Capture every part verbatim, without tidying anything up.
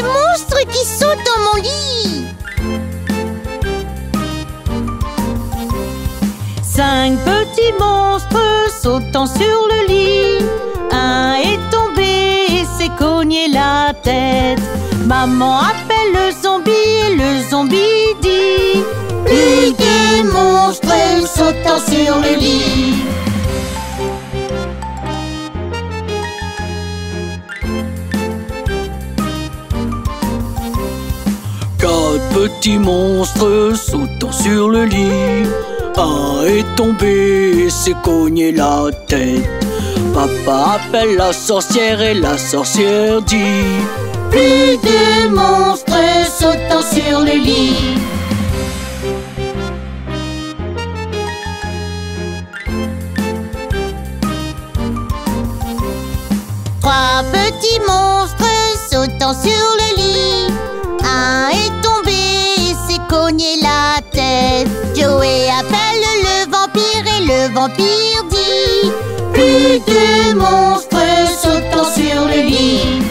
des monstres qui sautent dans mon lit. Cinq petits monstres sautant sur le lit. Un est tombé et s'est cogné la tête. Maman appelle le zombie et le zombie dit: plus des monstres sautant sur le lit. Quatre petits monstres sautant sur le lit. Un est tombé et s'est cogné la tête. Papa appelle la sorcière et la sorcière dit: plus de monstres sautant sur le lit. Trois petits monstres sautant sur le lit. Un est tombé et s'est cogné la tête. Joey appelle le vampire et le vampire dit: plus de monstres sautant sur le lit.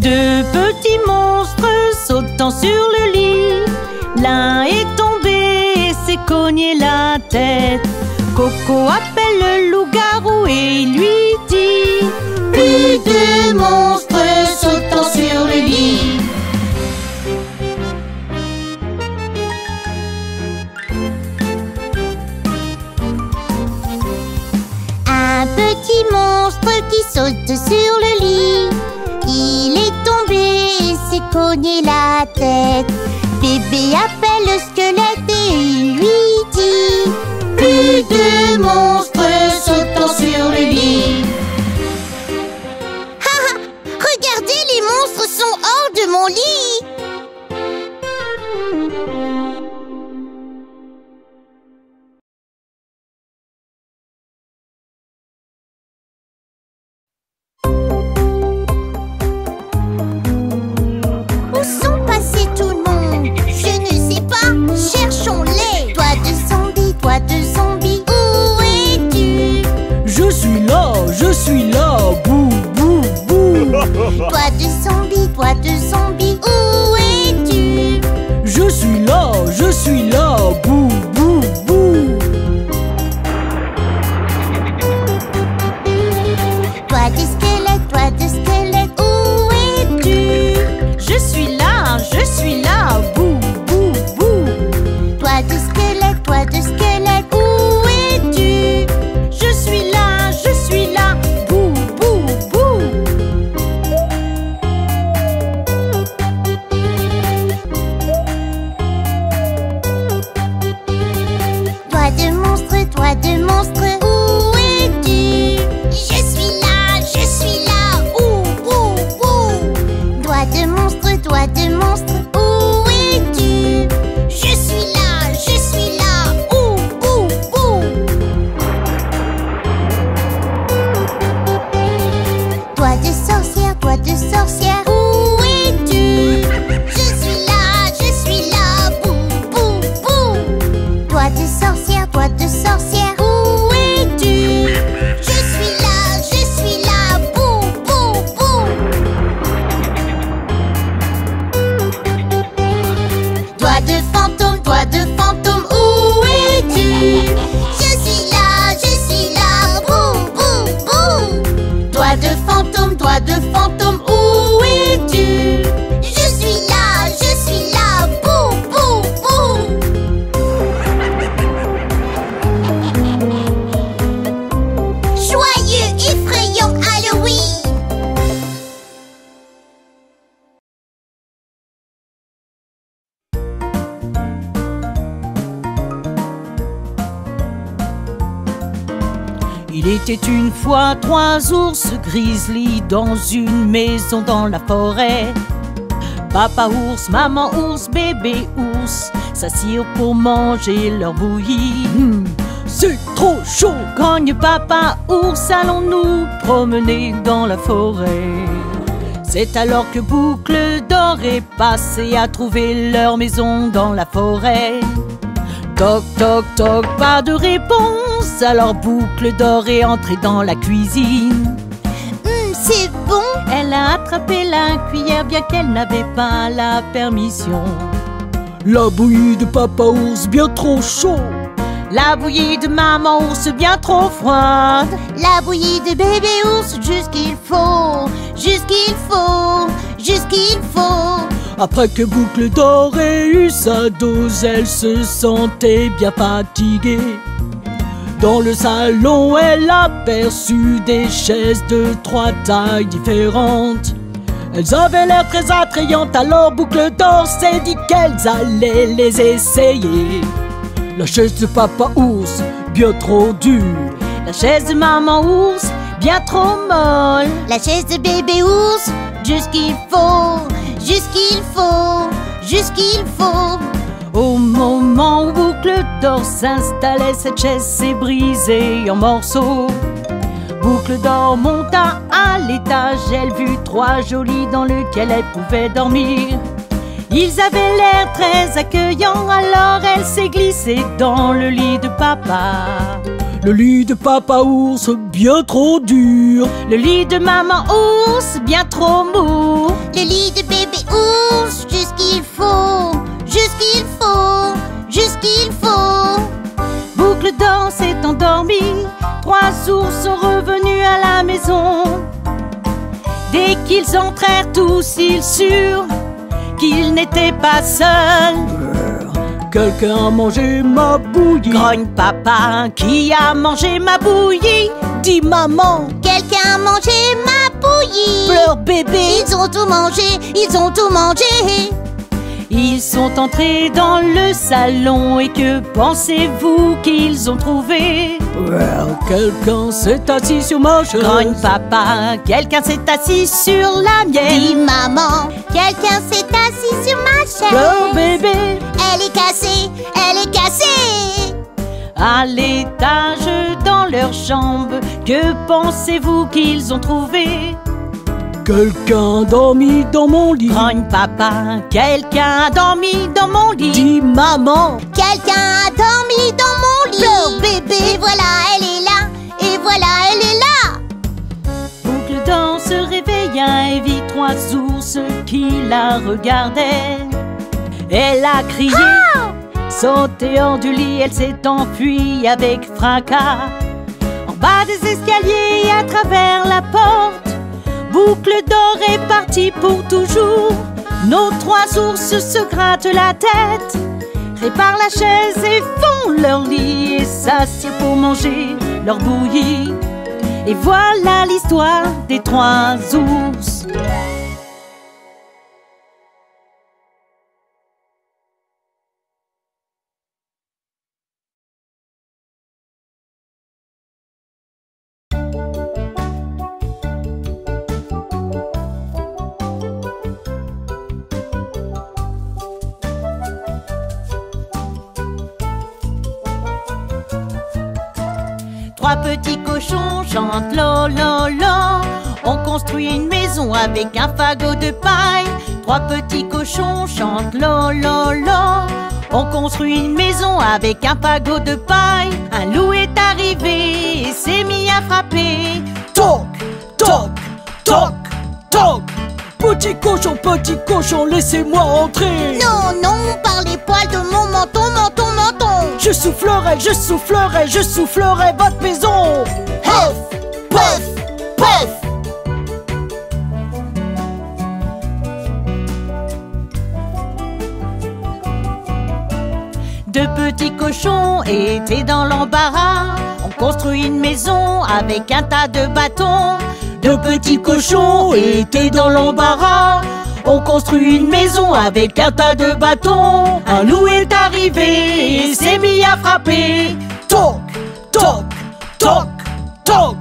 Deux petits monstres sautant sur le lit. L'un est tombé et s'est cogné la tête. Coco appelle le loup-garou et lui dit: plus de monstres sautant sur le lit. Un petit monstre qui saute sur le lit. Il est tombé et s'est cogné la tête. Bébé appelle le squelette et lui dit: plus de monstres sautant sur le lit. Ha ha! Regardez, les monstres sont hors de mon lit. Je suis là, bou, bou, bou. Toi de zombie, toi de zombie, où es-tu? Je suis là, je suis là, bou, bou, bou. Toi de squelette, toi de squelette, où es-tu? Je suis là, je suis là, bou, bou, bou. Toi de squelette, toi de squelette, où es-tu? Je suis là, je suis là. C'était une fois trois ours grizzly dans une maison dans la forêt. Papa ours, maman ours, bébé ours s'assirent pour manger leur bouillie. Mmh, c'est trop chaud, grogne papa ours, allons-nous promener dans la forêt. C'est alors que Boucle d'Or est passé à trouver leur maison dans la forêt. Toc toc toc, pas de réponse. danse à leur boucle d'or et entrer dans la cuisine. Mmh, c'est bon! Elle a attrapé la cuillère bien qu'elle n'avait pas la permission. La bouillie de papa ours bien trop chaud. La bouillie de maman ours bien trop froide. La bouillie de bébé ours jusqu'il faut, jusqu'il faut, jusqu'il faut. Après que Boucle d'Or ait eu sa dose, elle se sentait bien fatiguée. Dans le salon, elle aperçut des chaises de trois tailles différentes. Elles avaient l'air très attrayantes, alors Boucle d'Or s'est dit qu'elles allaient les essayer. La chaise de Papa Ours, bien trop dure. La chaise de Maman Ours, bien trop molle. La chaise de Bébé Ours, jusqu'il faut, jusqu'il faut, jusqu'il faut. Au moment où Boucle d'Or s'installait, cette chaise s'est brisée en morceaux. Boucle d'Or monta à l'étage, elle vit trois jolies dans lesquelles elle pouvait dormir. Ils avaient l'air très accueillants, alors elle s'est glissée dans le lit de papa. Le lit de Papa Ours, bien trop dur. Le lit de Maman Ours, bien trop mou. Le lit de Bébé Ours, jusqu'il faut, jusqu'il faut, jusqu'il faut. Boucle d'Or s'est endormie, trois ours sont revenus à la maison. Dès qu'ils entrèrent tous, ils surent qu'ils n'étaient pas seuls. Quelqu'un a mangé ma bouillie. Grogne papa, qui a mangé ma bouillie? Dis maman. Quelqu'un a mangé ma bouillie. Pleure bébé. Ils ont tout mangé, ils ont tout mangé. Ils sont entrés dans le salon et que pensez-vous qu'ils ont trouvé? Quelqu'un s'est assis sur ma chaise. Grogne papa, quelqu'un s'est assis sur la mienne. Dis maman. Quelqu'un s'est assis sur ma chaise. Pleure bébé. Elle est cassée, elle est cassée. À l'étage dans leur chambre, que pensez-vous qu'ils ont trouvé? Quelqu'un a dormi dans mon lit. Grogne papa, quelqu'un a dormi dans mon lit. Dis maman. Quelqu'un a dormi dans mon lit. Pleure bébé. Et voilà, elle est là, et voilà, elle est là. Boucle d'Or se réveilla et vit trois ours qui la regardaient. Elle a crié, ah! Sautée hors du lit, elle s'est enfuie avec fracas. En bas des escaliers et à travers la porte, Boucle d'Or est partie pour toujours. Nos trois ours se grattent la tête, réparent la chaise et font leur lit et s'assirent pour manger leur bouillie. Et voilà l'histoire des trois ours. Trois petits cochons chantent lo lo lo. On construit une maison avec un fagot de paille. Trois petits cochons chantent lo lo lo. On construit une maison avec un fagot de paille. Un loup est arrivé et s'est mis à frapper. Toc, toc, toc, toc. Petit cochon, petit cochon, laissez-moi entrer. Non, non, par les poils de mon menton, menton, menton. Je soufflerai, je soufflerai, je soufflerai votre maison. Huff, puff, puff. Deux petits cochons étaient dans l'embarras. On construit une maison avec un tas de bâtons. Deux petits cochons étaient dans l'embarras. On construit une maison avec un tas de bâtons. Un loup est arrivé et s'est mis à frapper. Toc, toc, toc, toc.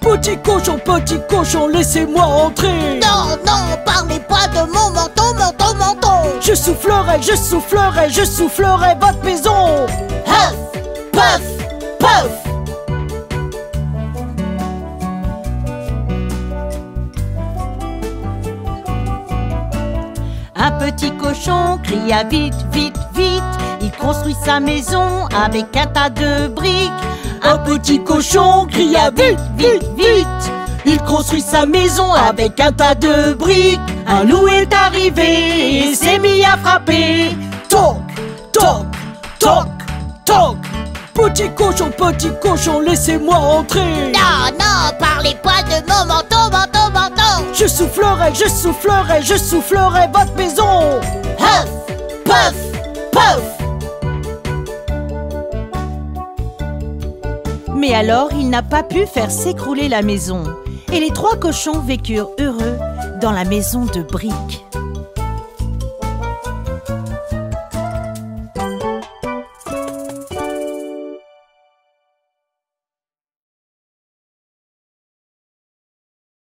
Petit cochon, petit cochon, laissez-moi entrer. Non, non, par mes poils de mon menton, menton, menton. Je soufflerai, je soufflerai, je soufflerai votre maison. Huff, puff, puff. Un petit cochon cria vite, vite, vite. Il construit sa maison avec un tas de briques. Un petit cochon cria vite, vite, vite. Il construit sa maison avec un tas de briques. Un loup est arrivé et s'est mis à frapper. Toc, toc, toc, toc. Petit cochon, petit cochon, laissez-moi entrer. Non, non, parlez pas de mon manteau, manteau, manteau. Je soufflerai, je soufflerai, je soufflerai votre maison. Huff, puff, puff. Mais alors, il n'a pas pu faire s'écrouler la maison. Et les trois cochons vécurent heureux dans la maison de briques.